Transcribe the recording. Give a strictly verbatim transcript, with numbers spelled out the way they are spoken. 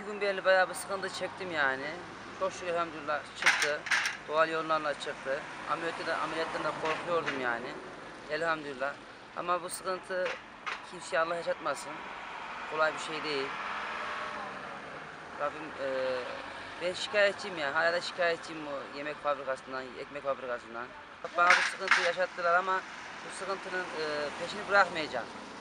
iki gün belli bayağı bir sıkıntı çektim yani. Çok şükür elhamdülillah çıktı. Doğal yollarla çıktı. Ameliyatta, ameliyatten de korkuyordum yani. Elhamdülillah. Ama bu sıkıntı kimseye Allah yaşatmasın. Kolay bir şey değil. Rabbim e, ben şikayetçiyim yani. Hala da şikayetçiyim bu yemek fabrikasından, ekmek fabrikasından. Bana bu sıkıntıyı yaşattılar ama bu sıkıntının e, peşini bırakmayacağım.